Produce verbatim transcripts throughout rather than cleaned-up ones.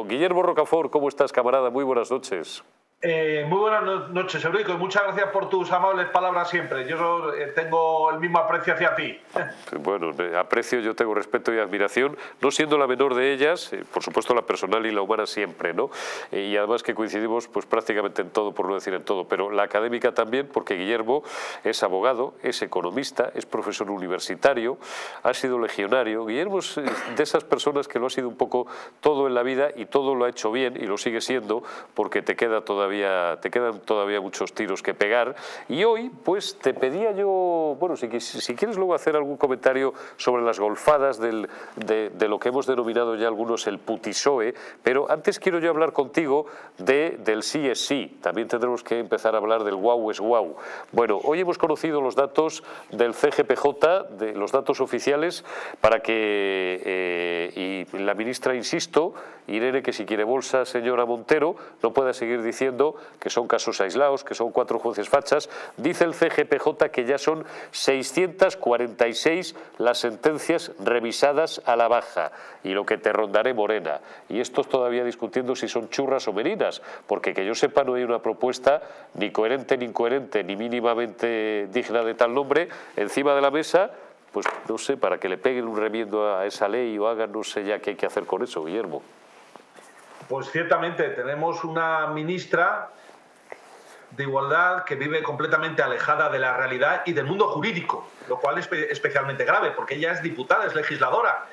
Guillermo Rocafort, ¿cómo estás, camarada? Muy buenas noches. Eh, muy buenas no noches, Eurico, y muchas gracias por tus amables palabras siempre. Yo eh, tengo el mismo aprecio hacia ti. Bueno, aprecio, yo tengo respeto y admiración, no siendo la menor de ellas, eh, por supuesto la personal y la humana siempre, ¿no? Eh, y además que coincidimos pues prácticamente en todo, por no decir en todo, pero la académica también, porque Guillermo es abogado, es economista, es profesor universitario, ha sido legionario. Guillermo es de esas personas que lo ha sido un poco todo en la vida y todo lo ha hecho bien y lo sigue siendo, porque te queda todavía, te quedan todavía muchos tiros que pegar. Y hoy pues te pedía yo, bueno, si, si quieres luego hacer algún comentario sobre las golfadas del, de, de lo que hemos denominado ya algunos el putisoe, pero antes quiero yo hablar contigo de, del sí es sí. También tendremos que empezar a hablar del guau es guau. Bueno, hoy hemos conocido los datos del C G P J, de los datos oficiales, para que eh, y la ministra, insisto, Irene, que si quiere bolsa, señora Montero, no pueda seguir diciendo que son casos aislados, que son cuatro jueces fachas. Dice el C G P J que ya son seiscientas cuarenta y seis las sentencias revisadas a la baja, y lo que te rondaré, Morena. Y estos todavía discutiendo si son churras o merinas, porque que yo sepa no hay una propuesta ni coherente, ni incoherente, ni mínimamente digna de tal nombre encima de la mesa. Pues no sé, para que le peguen un remiendo a esa ley o hagan no sé ya qué hay que hacer con eso, Guillermo. Pues ciertamente tenemos una ministra de Igualdad que vive completamente alejada de la realidad y del mundo jurídico, lo cual es especialmente grave, porque ella es diputada, es legisladora,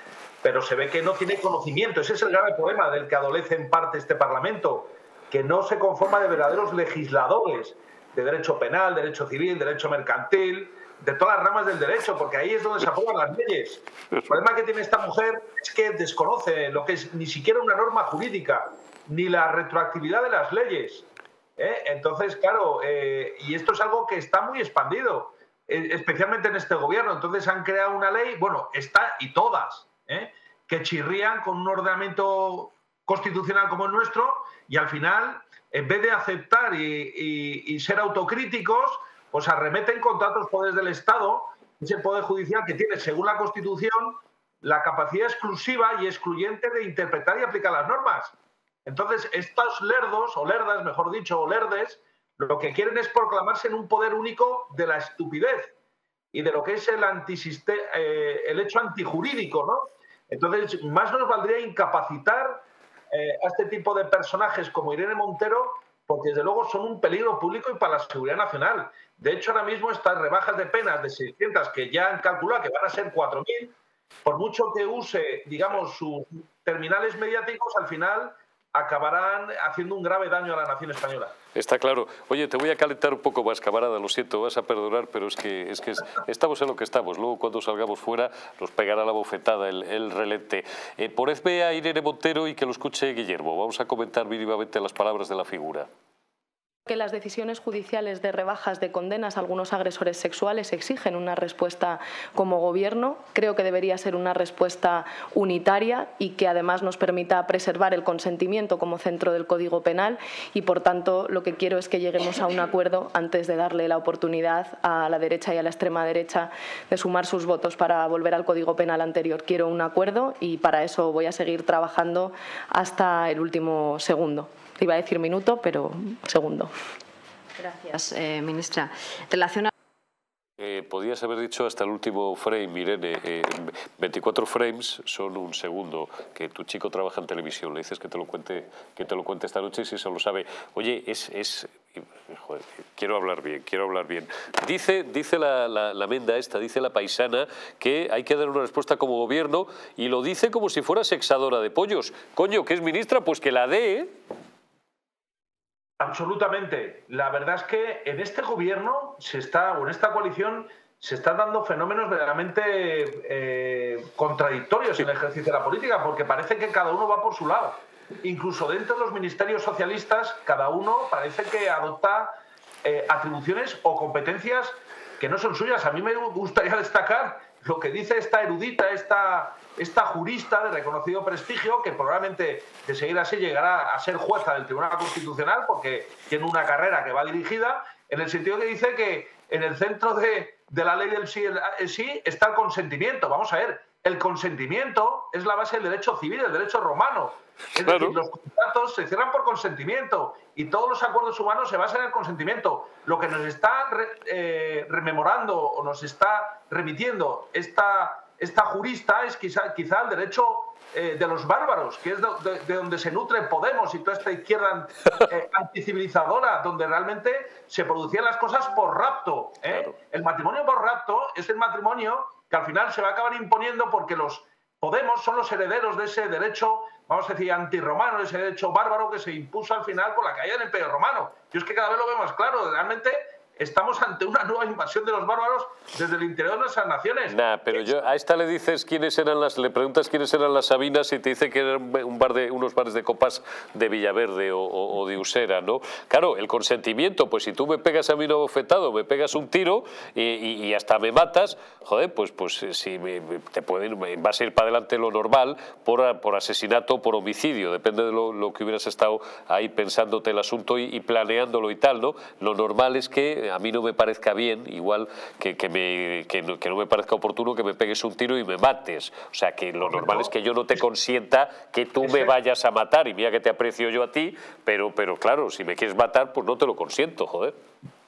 pero se ve que no tiene conocimiento. Ese es el grave problema del que adolece en parte este Parlamento, que no se conforma de verdaderos legisladores de derecho penal, derecho civil, derecho mercantil, de todas las ramas del derecho, porque ahí es donde se aprueban las leyes. El problema que tiene esta mujer es que desconoce lo que es ni siquiera una norma jurídica, ni la retroactividad de las leyes. ¿Eh? Entonces, claro, eh, y esto es algo que está muy expandido, eh, especialmente en este gobierno. Entonces han creado una ley, bueno, esta y todas, ¿eh? que chirrían con un ordenamiento constitucional como el nuestro, y al final, en vez de aceptar y, y, y ser autocríticos, pues arremeten contra otros poderes del Estado, ese poder judicial que tiene, según la Constitución, la capacidad exclusiva y excluyente de interpretar y aplicar las normas. Entonces, estos lerdos, o lerdas, mejor dicho, o lerdes, lo que quieren es proclamarse en un poder único de la estupidez y de lo que es el, eh, el hecho antijurídico, ¿no? Entonces, más nos valdría incapacitar eh, a este tipo de personajes como Irene Montero, porque desde luego son un peligro público y para la seguridad nacional. De hecho, ahora mismo estas rebajas de penas de seiscientas, que ya han calculado que van a ser cuatro mil, por mucho que use, digamos, sus terminales mediáticos, al final acabarán haciendo un grave daño a la nación española. Está claro. Oye, te voy a calentar un poco más, camarada, lo siento, vas a perdonar, pero es que, es que es, estamos en lo que estamos. Luego, cuando salgamos fuera, nos pegará la bofetada, el, el relente. Eh, Ponedme a Irene Montero y que lo escuche Guillermo. Vamos a comentar mínimamente las palabras de la figura. Que las decisiones judiciales de rebajas de condenas a algunos agresores sexuales exigen una respuesta como gobierno. Creo que debería ser una respuesta unitaria y que además nos permita preservar el consentimiento como centro del Código Penal, y por tanto lo que quiero es que lleguemos a un acuerdo antes de darle la oportunidad a la derecha y a la extrema derecha de sumar sus votos para volver al Código Penal anterior. Quiero un acuerdo y para eso voy a seguir trabajando hasta el último segundo. Iba a decir minuto, pero segundo. Gracias, eh, ministra. Relaciona... Eh, podías haber dicho hasta el último frame, Irene. Eh, veinticuatro frames son un segundo. Que tu chico trabaja en televisión, le dices que te lo cuente, que te lo cuente esta noche, si se lo sabe. Oye, es... es... Joder, quiero hablar bien, quiero hablar bien. Dice, dice la, la, la menda esta, dice la paisana, que hay que dar una respuesta como gobierno, y lo dice como si fuera sexadora de pollos. Coño, ¿qué es ministra? Pues que la dé... Absolutamente. La verdad es que en este gobierno se está, o en esta coalición se están dando fenómenos verdaderamente eh, contradictorios en el ejercicio de la política, porque parece que cada uno va por su lado. Incluso dentro de los ministerios socialistas, cada uno parece que adopta eh, atribuciones o competencias que no son suyas. A mí me gustaría destacar lo que dice esta erudita, esta, esta jurista de reconocido prestigio, que probablemente de seguir así llegará a ser jueza del Tribunal Constitucional, porque tiene una carrera que va dirigida, en el sentido que dice que en el centro de, de la ley del sí, el sí está el consentimiento. Vamos a ver, el consentimiento es la base del derecho civil, del derecho romano. Es claro. decir, los contratos se cierran por consentimiento y todos los acuerdos humanos se basan en el consentimiento. Lo que nos está re, eh, rememorando o nos está remitiendo esta, esta jurista es quizá, quizá el derecho eh, de los bárbaros, que es de, de, de donde se nutre Podemos y toda esta izquierda eh, anticivilizadora, donde realmente se producían las cosas por rapto. ¿eh? Claro. El matrimonio por rapto es el matrimonio que al final se va a acabar imponiendo porque los Podemos son los herederos de ese derecho, vamos a decir, antirromano, ese derecho bárbaro que se impuso al final por la caída del Imperio Romano. Y es que cada vez lo vemos más claro, realmente estamos ante una nueva invasión de los bárbaros desde el interior de nuestras naciones. Nah, pero yo a esta le dices quiénes eran las, le preguntas quiénes eran las Sabinas y te dice que eran un bar de, unos bares de copas de Villaverde o, o, o de Usera, ¿no? Claro, el consentimiento, pues si tú me pegas a mí un abofetado, me pegas un tiro y, y, y hasta me matas, joder, pues, pues si me, te pueden, me, vas a ir para adelante lo normal por, por asesinato, por homicidio, depende de lo, lo que hubieras estado ahí pensándote el asunto y, y planeándolo y tal, ¿no? Lo normal es que a mí no me parezca bien, igual que, que, me, que, no, que no me parezca oportuno que me pegues un tiro y me mates. O sea, que lo normal no, es que yo no te consienta que tú me vayas a matar. Y mira que te aprecio yo a ti, pero, pero claro, si me quieres matar, pues no te lo consiento, joder.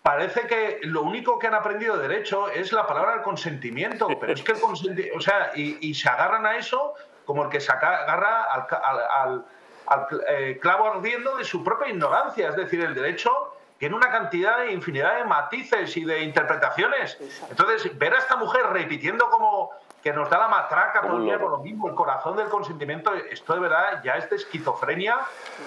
Parece que lo único que han aprendido de derecho es la palabra del consentimiento, pero es que el consentimiento, o sea, y, y se agarran a eso como el que se agarra al, al, al, al eh, clavo ardiendo de su propia ignorancia. Es decir, el derecho tiene una cantidad de infinidad de matices y de interpretaciones. Entonces, ver a esta mujer repitiendo como que nos da la matraca todo el día con lo mismo, el corazón del consentimiento, esto de verdad ya es de esquizofrenia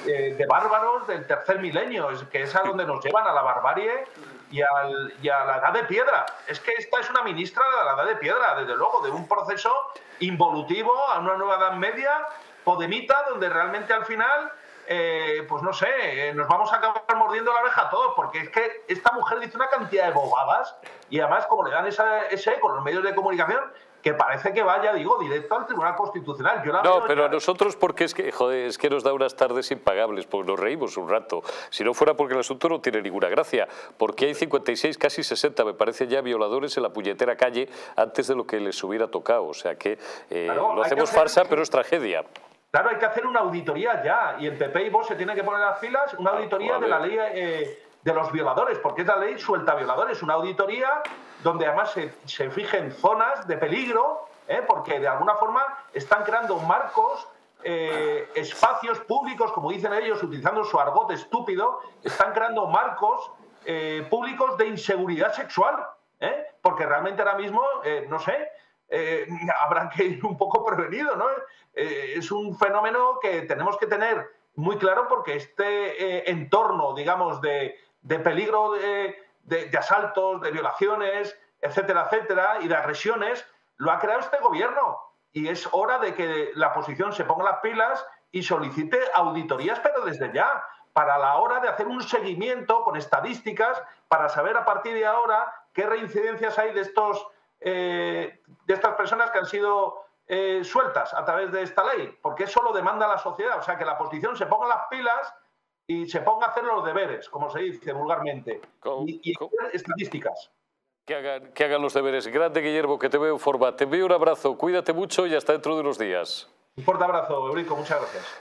eh, de bárbaros del tercer milenio, es que es a donde nos llevan, a la barbarie y, al, y a la edad de piedra. Es que esta es una ministra de la edad de piedra, desde luego, de un proceso involutivo a una nueva edad media, podemita, donde realmente al final... Eh, pues no sé, eh, nos vamos a acabar mordiendo la oreja a todos, porque es que esta mujer dice una cantidad de bobadas y además como le dan esa, ese eco con los medios de comunicación, que parece que vaya, digo, directo al Tribunal Constitucional. Yo la no, veo pero ya... a nosotros porque es que, joder, es que nos da unas tardes impagables, porque nos reímos un rato. Si no fuera porque el asunto no tiene ninguna gracia, porque hay cincuenta y seis, casi sesenta, me parece ya, violadores en la puñetera calle antes de lo que les hubiera tocado. O sea que eh, claro, lo hacemos hacer... farsa, pero es tragedia. Claro, hay que hacer una auditoría ya, y el P P y Vox se tienen que poner las filas, una auditoría de la ley eh, de los violadores, porque es la ley suelta violadores, una auditoría donde además se, se fijen zonas de peligro, eh, porque de alguna forma están creando marcos, eh, espacios públicos, como dicen ellos, utilizando su argot estúpido, están creando marcos eh, públicos de inseguridad sexual, eh, porque realmente ahora mismo, eh, no sé... Eh, habrán que ir un poco prevenido, ¿no? Eh, es un fenómeno que tenemos que tener muy claro porque este eh, entorno, digamos, de, de peligro de, de, de asaltos, de violaciones, etcétera, etcétera, y de agresiones, lo ha creado este gobierno. Y es hora de que la oposición se ponga las pilas y solicite auditorías, pero desde ya, para la hora de hacer un seguimiento con estadísticas para saber a partir de ahora qué reincidencias hay de estos... Eh, de estas personas que han sido eh, sueltas a través de esta ley, porque eso lo demanda la sociedad, o sea, que la oposición se ponga las pilas y se ponga a hacer los deberes, como se dice vulgarmente, go, y, y hacer estadísticas. Que hagan, que hagan los deberes. Grande, Guillermo, que te veo en forma. Te envío un abrazo, cuídate mucho y hasta dentro de unos días. Un fuerte abrazo, Eurico, muchas gracias.